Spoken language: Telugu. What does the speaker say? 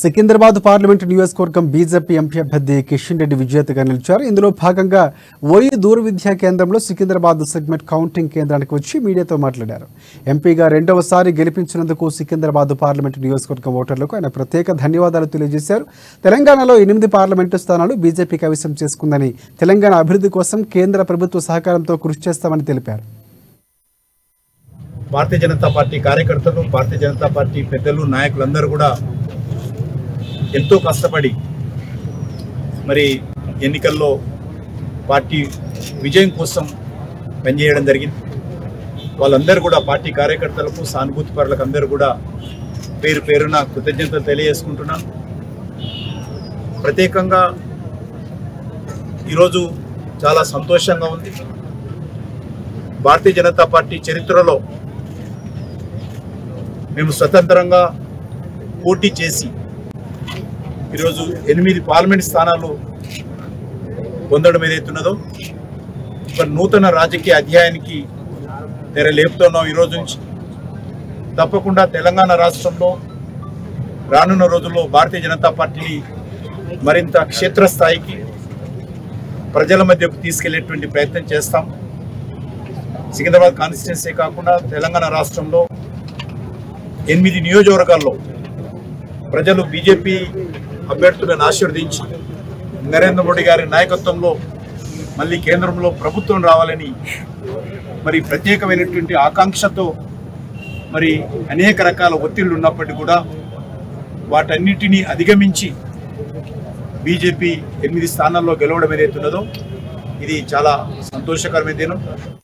సికింద్రాబాద్ పార్లమెంటు నియోజకవర్గం బీజేపీ ఎంపీ అభ్యర్థి కిషన్ రెడ్డి విజేతగా నిలిచారు. ఇందులో భాగంగా ఓయి దూరవిద్యా కేంద్రంలో సికింద్రాబాద్ సెగ్మెంట్ కౌంటింగ్ కేంద్రానికి వచ్చి మీడియాతో మాట్లాడారు. ఎంపీగా రెండవసారి గెలిపించినందుకు సికింద్రాబాద్ పార్లమెంటు నియోజకవర్గం ఓటర్లకు ఆయన ప్రత్యేక ధన్యవాదాలు తెలియజేశారు. తెలంగాణలో 8 పార్లమెంటు స్థానాలు బీజేపీ కైవసం చేసుకుందని, తెలంగాణ అభివృద్ధి కోసం కేంద్ర ప్రభుత్వ సహకారంతో కృషి చేస్తామని తెలిపారు. భారతీయ జనతా పార్టీ కార్యకర్తలు, భారతీయ జనతా పార్టీ పెద్దలు, నాయకులందరూ కూడా ఎంతో కష్టపడి మరి ఎన్నికల్లో పార్టీ విజయం కోసం పనిచేయడం జరిగింది. వాళ్ళందరూ కూడా పార్టీ కార్యకర్తలకు, సానుభూతి పరులకు అందరూ కూడా పేరు పేరున కృతజ్ఞతలు తెలియజేసుకుంటున్నాను. ప్రత్యేకంగా ఈరోజు చాలా సంతోషంగా ఉంది. భారతీయ జనతా పార్టీ చరిత్రలో మేము స్వతంత్రంగా పోటీ చేసి ఈరోజు 8 పార్లమెంట్ స్థానాలు పొందడం ఏదైతున్నదో ఒక నూతన రాజకీయ అధ్యాయానికి తెరలేపుతున్నాం. ఈరోజు నుంచి తప్పకుండా తెలంగాణ రాష్ట్రంలో రానున్న రోజుల్లో భారతీయ జనతా పార్టీని మరింత క్షేత్రస్థాయికి ప్రజల మధ్యకు తీసుకెళ్లేటువంటి ప్రయత్నం చేస్తాం. సికింద్రాబాద్ కాన్స్టిట్యున్సీ కాకుండా తెలంగాణ రాష్ట్రంలో 8 నియోజకవర్గాల్లో ప్రజలు బీజేపీ అభ్యర్థులను ఆశీర్వదించి నరేంద్ర మోడీ గారి నాయకత్వంలో మళ్ళీ కేంద్రంలో ప్రభుత్వం రావాలని మరి ప్రత్యేకమైనటువంటి ఆకాంక్షతో మరి అనేక రకాల ఒత్తిళ్లు ఉన్నప్పటికీ కూడా వాటన్నిటినీ అధిగమించి బీజేపీ 8 స్థానాల్లో గెలవడం ఏదైతున్నదో ఇది చాలా సంతోషకరమైన దినం.